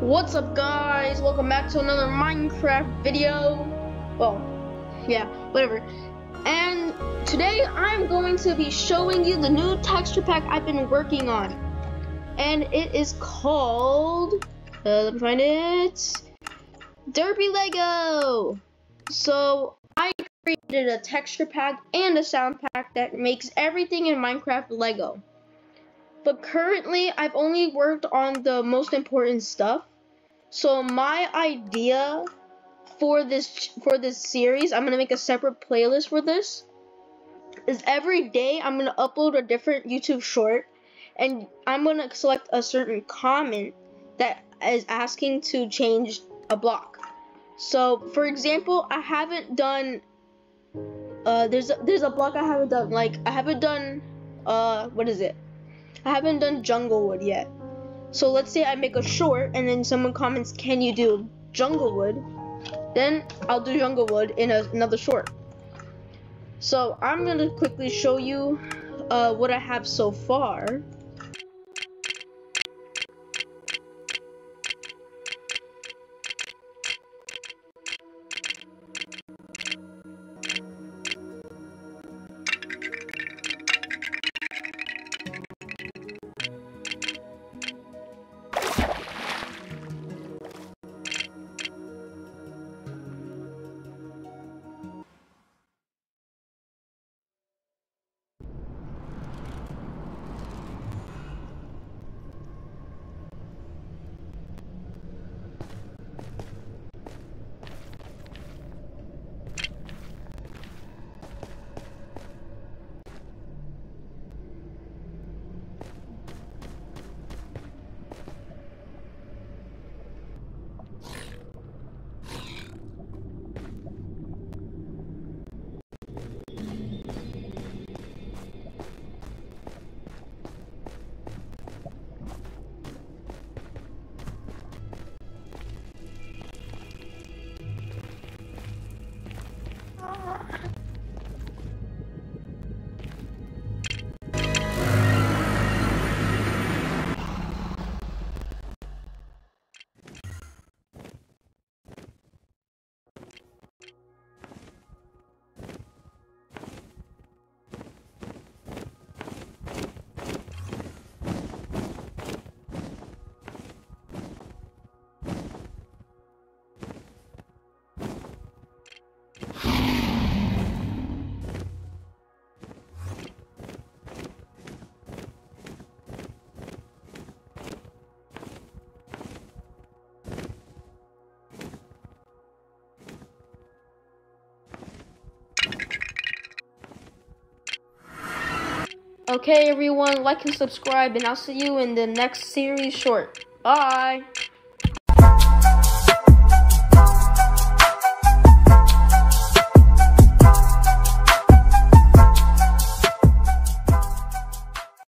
What's up, guys? Welcome back to another Minecraft video. Well, yeah, whatever. And today I'm going to be showing you the new texture pack I've been working on, and it is called let me find it, Derpy Lego. So I created a texture pack and a sound pack that makes everything in Minecraft Lego. But currently, I've only worked on the most important stuff. So my idea for this series, I'm gonna make a separate playlist for this, is every day I'm gonna upload a different YouTube short, and I'm gonna select a certain comment that is asking to change a block. So, for example, I haven't done there's a block I haven't done, like I haven't done what is it? I haven't done Junglewood yet. So let's say I make a short and then someone comments, can you do Junglewood? Then I'll do Junglewood in another short. So I'm gonna quickly show you what I have so far. Okay, everyone, like and subscribe, and I'll see you in the next series short. Bye!